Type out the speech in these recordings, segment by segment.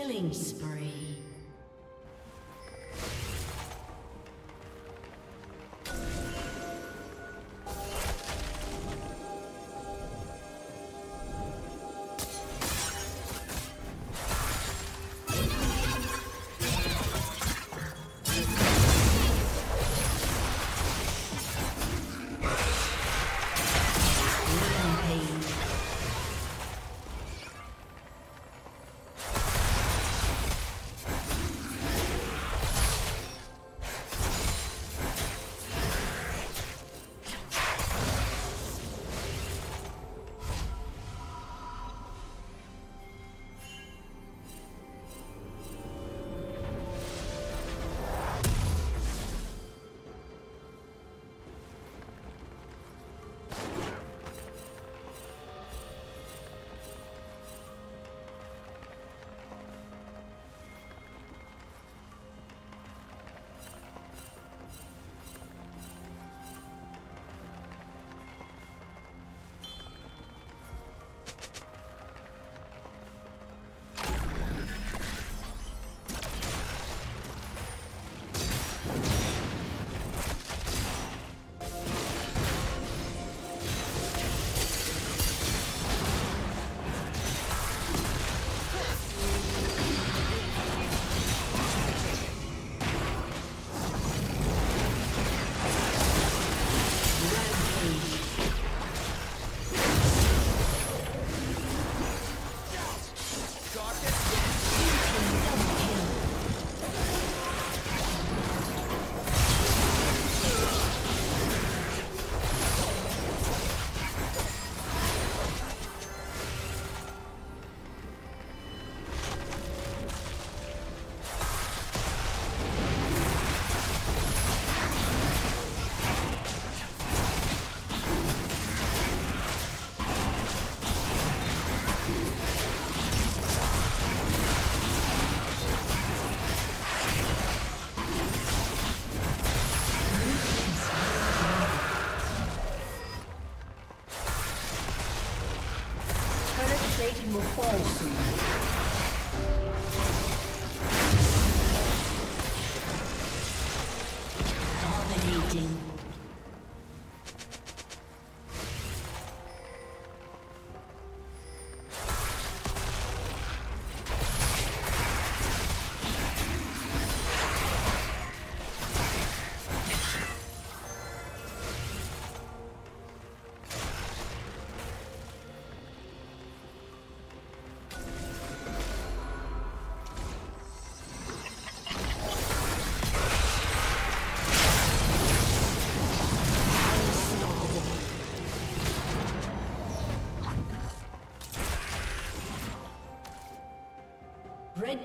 Killing spree. Red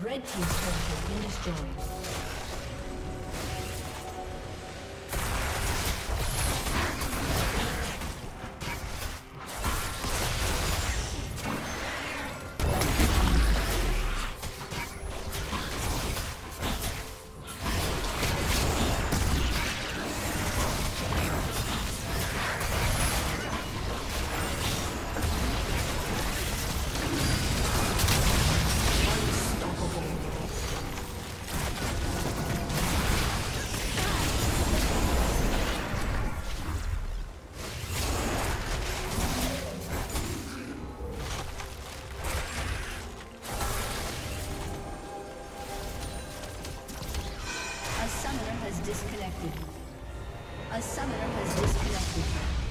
Red team's turret has been destroyed. A summoner has disconnected.